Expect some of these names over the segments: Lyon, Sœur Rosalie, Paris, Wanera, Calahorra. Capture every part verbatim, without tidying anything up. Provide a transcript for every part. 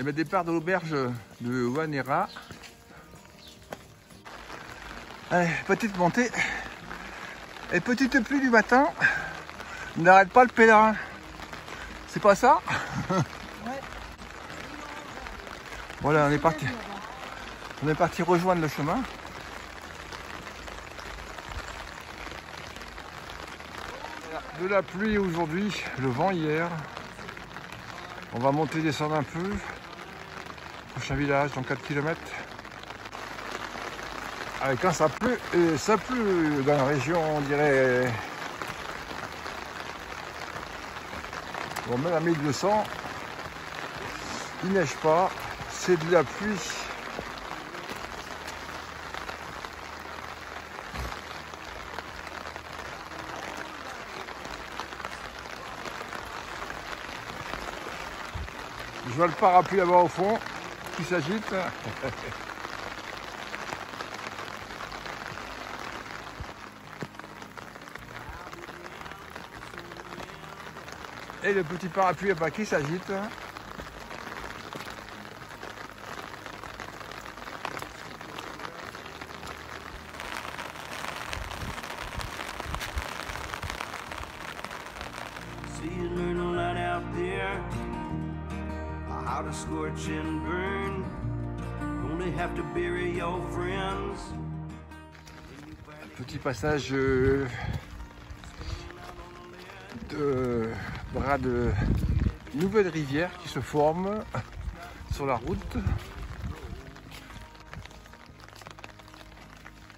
Et bien, départ de l'auberge de Wanera. Allez, petite montée et petite pluie du matin. N'arrête pas le pèlerin. C'est pas ça? Ouais. Voilà, on est parti. On est parti rejoindre le chemin. De la pluie aujourd'hui, le vent hier. On va monter, descendre un peu. Prochain village dans quatre kilomètres. Ah, quand ça pleut, et ça pleut dans la région, on dirait. Bon, même à mille deux cents, il neige pas, c'est de la pluie. Je vois le parapluie là-bas au fond qui s'agite. Et le petit parapluie là-bas qui s'agite. How to scorch and burn. Only have to bury your friends. Petit passage de bras de nouvelle rivière qui se forme sur la route.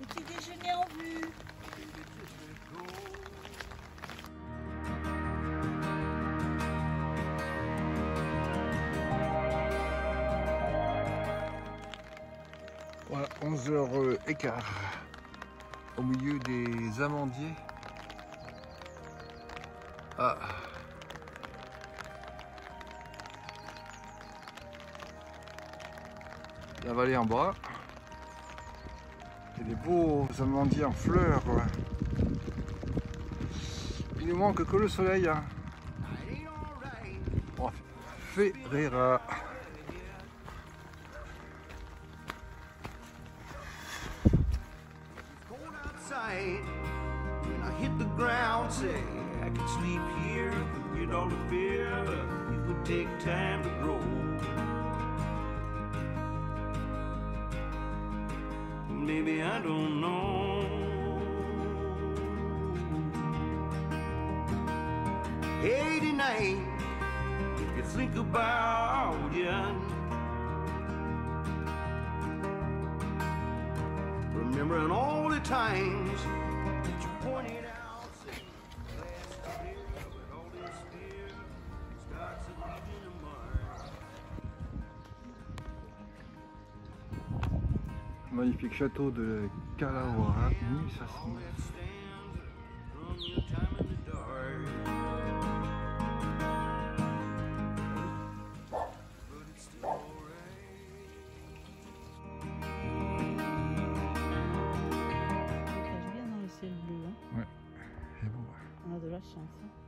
Petit déjeuner en vue. Voilà, onze heures quinze, au milieu des amandiers. Ah. La vallée en bas. Il y a des beaux amandiers en fleurs. Il nous manque que le soleil. Hein. Oh, Ferreira. Maybe I don't know. eighty-nine, if you think about it, remembering all the times that you pointed out. Magnifique château de Calahorra, mille cinq cents. Ouais, c'est beau. On a de la chance.